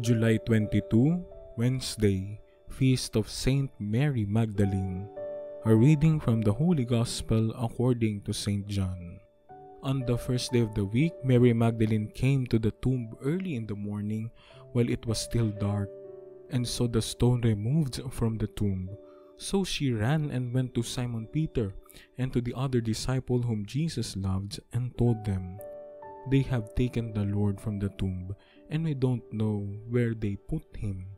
July 22, Wednesday, Feast of Saint Mary Magdalene. A reading from the Holy Gospel according to Saint John. On the first day of the week, Mary Magdalene came to the tomb early in the morning while it was still dark, and saw the stone removed from the tomb. So she ran and went to Simon Peter and to the other disciple whom Jesus loved and told them, "They have taken the Lord from the tomb, and we don't know where they put him."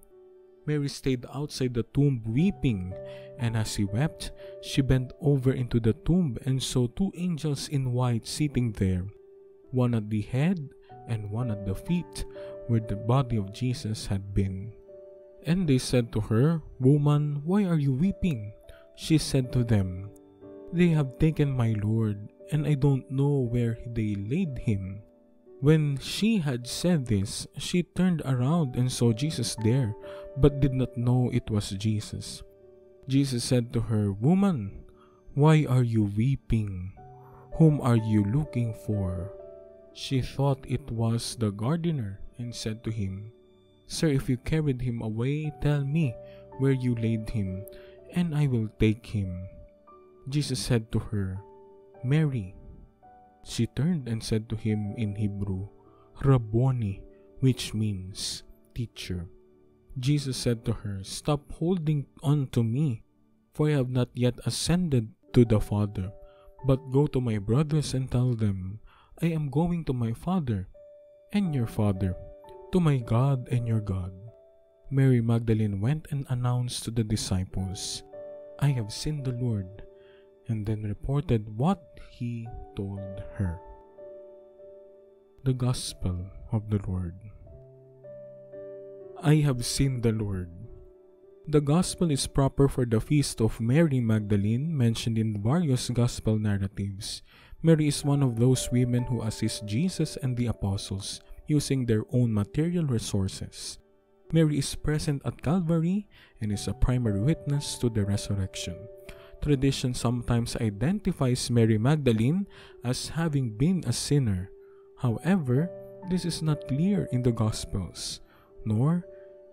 Mary stayed outside the tomb weeping, and as she wept, she bent over into the tomb and saw two angels in white sitting there, one at the head and one at the feet, where the body of Jesus had been. And they said to her, "Woman, why are you weeping?" She said to them, "They have taken my Lord, and I don't know where they laid him." When she had said this, she turned around and saw Jesus there, but did not know it was Jesus. Jesus said to her, "Woman, why are you weeping? Whom are you looking for?" She thought it was the gardener, and said to him, "Sir, if you carried him away, tell me where you laid him, and I will take him." Jesus said to her, "Mary." She turned and said to him in Hebrew, "Rabboni," which means teacher. Jesus said to her, "Stop holding on to me, for I have not yet ascended to the Father. But go to my brothers and tell them, I am going to my Father and your Father, to my God and your God." Mary Magdalene went and announced to the disciples, "I have seen the Lord," and then reported what he told her. The Gospel of the Lord. I have seen the Lord. The Gospel is proper for the feast of Mary Magdalene, mentioned in various Gospel narratives. Mary is one of those women who assist Jesus and the apostles, using their own material resources. Mary is present at Calvary and is a primary witness to the resurrection. Tradition sometimes identifies Mary Magdalene as having been a sinner. However, this is not clear in the Gospels, nor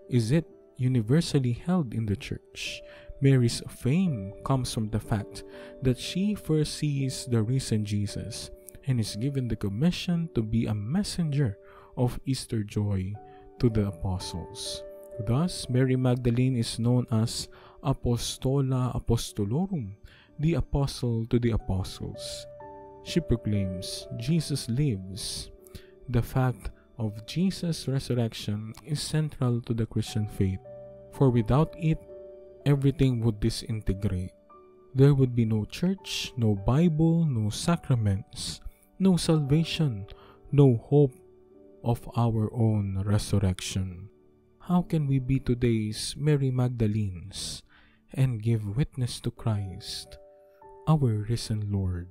is it universally held in the Church. Mary's fame comes from the fact that she first sees the risen Jesus and is given the commission to be a messenger of Easter joy to the apostles. Thus, Mary Magdalene is known as Apostola Apostolorum, the apostle to the apostles. She proclaims, "Jesus lives." The fact of Jesus' resurrection is central to the Christian faith, for without it, everything would disintegrate. There would be no church, no Bible, no sacraments, no salvation, no hope of our own resurrection. How can we be today's Mary Magdalenes and give witness to Christ, our risen Lord?